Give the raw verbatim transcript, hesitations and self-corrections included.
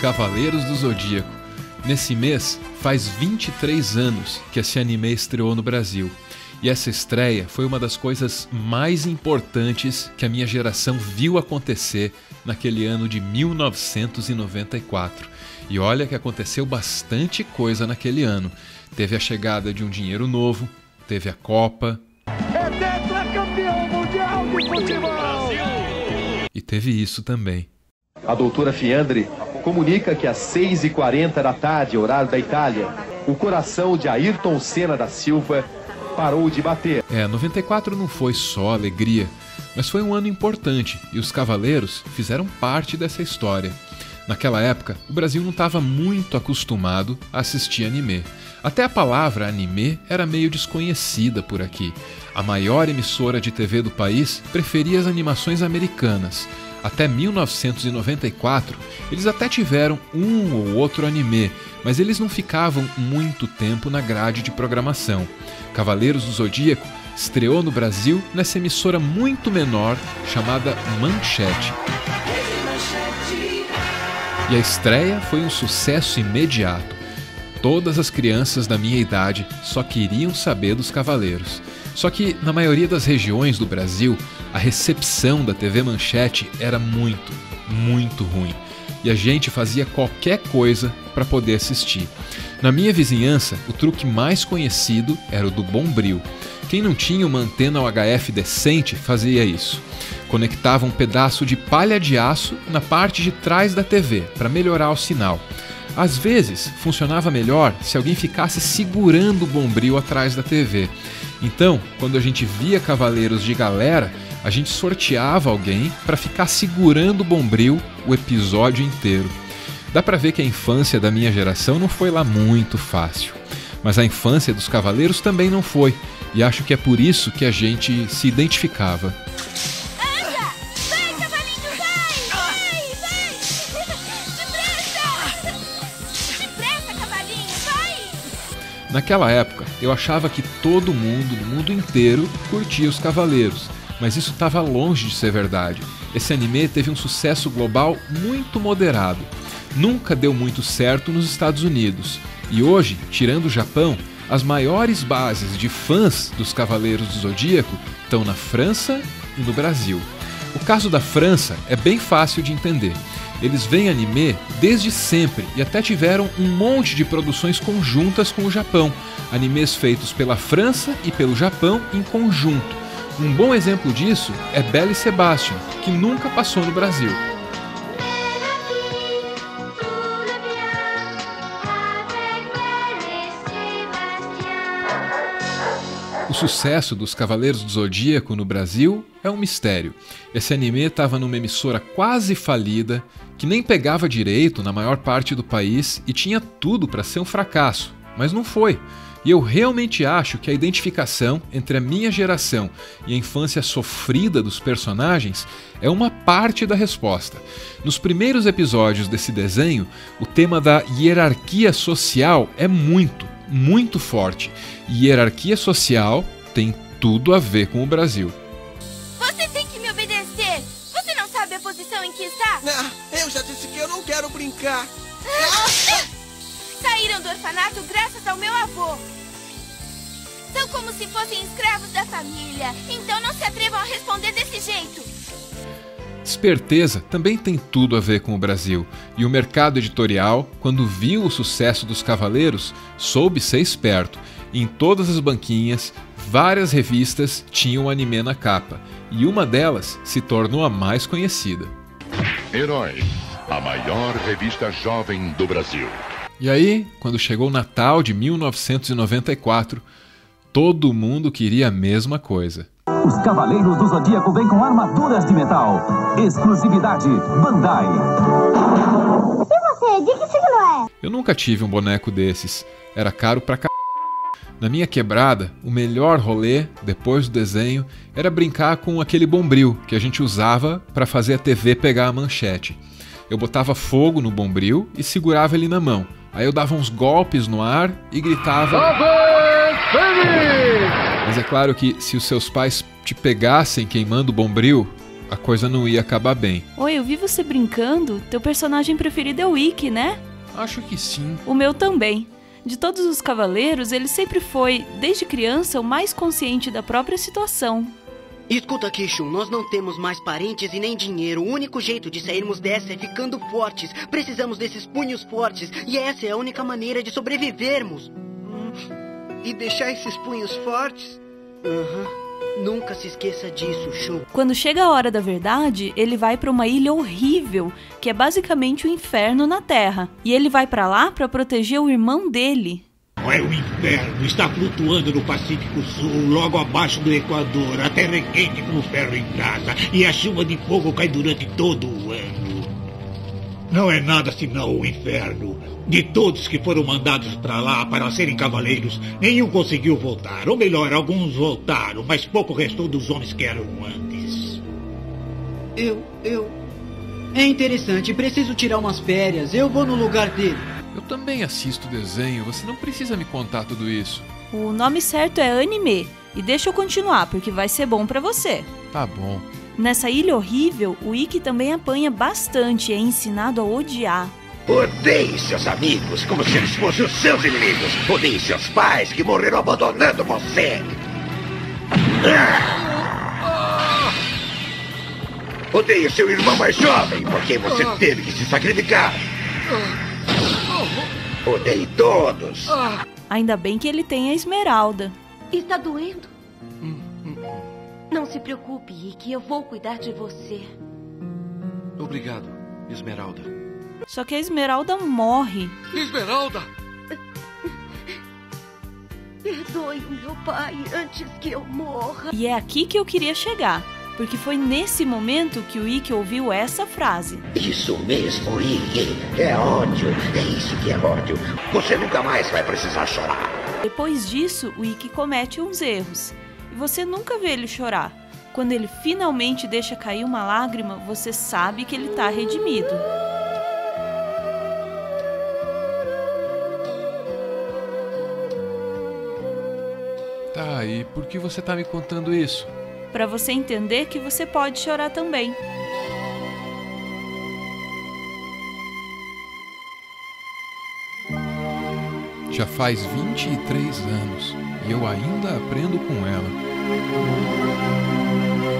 Cavaleiros do Zodíaco. Nesse mês, faz vinte e três anos que esse anime estreou no Brasil. E essa estreia foi uma das coisas mais importantes que a minha geração viu acontecer naquele ano de mil novecentos e noventa e quatro. E olha que aconteceu bastante coisa naquele ano. Teve a chegada de um dinheiro novo, teve a Copa... É tetracampeão mundial de futebol! Brasil! E teve isso também. A doutora Fiandre comunica que às seis e quarenta da tarde, horário da Itália, o coração de Ayrton Senna da Silva... parou de bater. É, noventa e quatro não foi só alegria, mas foi um ano importante e os Cavaleiros fizeram parte dessa história. Naquela época, o Brasil não estava muito acostumado a assistir anime. Até a palavra anime era meio desconhecida por aqui. A maior emissora de T V do país preferia as animações americanas. Até mil novecentos e noventa e quatro, eles até tiveram um ou outro anime, mas eles não ficavam muito tempo na grade de programação. Cavaleiros do Zodíaco estreou no Brasil nessa emissora muito menor chamada Manchete. E a estreia foi um sucesso imediato. Todas as crianças da minha idade só queriam saber dos Cavaleiros. Só que, na maioria das regiões do Brasil, a recepção da T V Manchete era muito, muito ruim. E a gente fazia qualquer coisa para poder assistir. Na minha vizinhança, o truque mais conhecido era o do Bombril. Quem não tinha uma antena U H F decente fazia isso. Conectava um pedaço de palha de aço na parte de trás da T V para melhorar o sinal. Às vezes, funcionava melhor se alguém ficasse segurando o Bombril atrás da T V. Então, quando a gente via Cavaleiros de galera, a gente sorteava alguém para ficar segurando o Bombril o episódio inteiro. Dá pra ver que a infância da minha geração não foi lá muito fácil. Mas a infância dos Cavaleiros também não foi. E acho que é por isso que a gente se identificava. Anda! Vai, cavalinho, vai! Vai, vai! Depressa! Depressa, cavalinho, vai! Naquela época, eu achava que todo mundo, no mundo inteiro, curtia os Cavaleiros. Mas isso estava longe de ser verdade. Esse anime teve um sucesso global muito moderado. Nunca deu muito certo nos Estados Unidos. E hoje, tirando o Japão, as maiores bases de fãs dos Cavaleiros do Zodíaco estão na França e no Brasil. O caso da França é bem fácil de entender. Eles veem anime desde sempre e até tiveram um monte de produções conjuntas com o Japão. Animes feitos pela França e pelo Japão em conjunto. Um bom exemplo disso é Belle Sebastian, que nunca passou no Brasil. O sucesso dos Cavaleiros do Zodíaco no Brasil é um mistério. Esse anime estava numa emissora quase falida, que nem pegava direito na maior parte do país e tinha tudo para ser um fracasso, mas não foi. E eu realmente acho que a identificação entre a minha geração e a infância sofrida dos personagens é uma parte da resposta. Nos primeiros episódios desse desenho, o tema da hierarquia social é muito... muito forte. E hierarquia social tem tudo a ver com o Brasil. Você tem que me obedecer! Você não sabe a posição em que está? Ah, eu já disse que eu não quero brincar. Ah. Saíram do orfanato graças ao meu avô. São como se fossem escravos da família. Então não se atrevam a responder desse jeito. Esperteza também tem tudo a ver com o Brasil, e o mercado editorial, quando viu o sucesso dos Cavaleiros, soube ser esperto. Em todas as banquinhas, várias revistas tinham anime na capa, e uma delas se tornou a mais conhecida. Heróis, a maior revista jovem do Brasil. E aí, quando chegou o Natal de mil novecentos e noventa e quatro, todo mundo queria a mesma coisa. Os Cavaleiros do Zodíaco vêm com armaduras de metal. Exclusividade Bandai. E você, de que signo é? Eu nunca tive um boneco desses. Era caro pra c******. Na minha quebrada, o melhor rolê, depois do desenho, era brincar com aquele bombril que a gente usava pra fazer a T V pegar a manchete. Eu botava fogo no bombril e segurava ele na mão. Aí eu dava uns golpes no ar e gritava... Mas é claro que se os seus pais te pegassem queimando o bombril, a coisa não ia acabar bem. Oi, eu vi você brincando. Teu personagem preferido é o Ikki, né? Acho que sim. O meu também. De todos os cavaleiros, ele sempre foi, desde criança, o mais consciente da própria situação. Escuta aqui, Shun, nós não temos mais parentes e nem dinheiro. O único jeito de sairmos dessa é ficando fortes. Precisamos desses punhos fortes. E essa é a única maneira de sobrevivermos. Hum. E deixar esses punhos fortes? Uhum. Nunca se esqueça disso, Shun. Quando chega a hora da verdade, ele vai pra uma ilha horrível, que é basicamente o inferno na Terra. E ele vai pra lá pra proteger o irmão dele. É o inferno, está flutuando no Pacífico Sul, logo abaixo do Equador. A terra é quente como ferro em brasa, e a chuva de fogo cai durante todo o ano. Não é nada senão o inferno. De todos que foram mandados para lá para serem cavaleiros, nenhum conseguiu voltar. Ou melhor, alguns voltaram, mas pouco restou dos homens que eram antes. Eu, eu... É interessante, preciso tirar umas férias, eu vou no lugar dele. Eu também assisto desenho, você não precisa me contar tudo isso. O nome certo é anime, e deixa eu continuar, porque vai ser bom pra você. Tá bom. Nessa ilha horrível, o Ikki também apanha bastante e é ensinado a odiar. Odeie seus amigos, como se eles fossem os seus inimigos. Odeie seus pais, que morreram abandonando você. Ah! Odeie seu irmão mais jovem, porque você teve que se sacrificar. Odeio todos. Ainda bem que ele tem a Esmeralda. Está doendo? Hum, hum. Não se preocupe, Ikki, eu vou cuidar de você. Obrigado, Esmeralda. Só que a Esmeralda morre. Esmeralda! Perdoe o meu pai antes que eu morra. E é aqui que eu queria chegar, porque foi nesse momento que o Ikki ouviu essa frase. Isso mesmo, Ikki. É ódio. É isso que é ódio. Você nunca mais vai precisar chorar. Depois disso, o Ikki comete uns erros. E você nunca vê ele chorar. Quando ele finalmente deixa cair uma lágrima, você sabe que ele tá redimido. Tá, e por que você tá me contando isso? Para você entender que você pode chorar também. Já faz vinte e três anos e eu ainda aprendo com ela.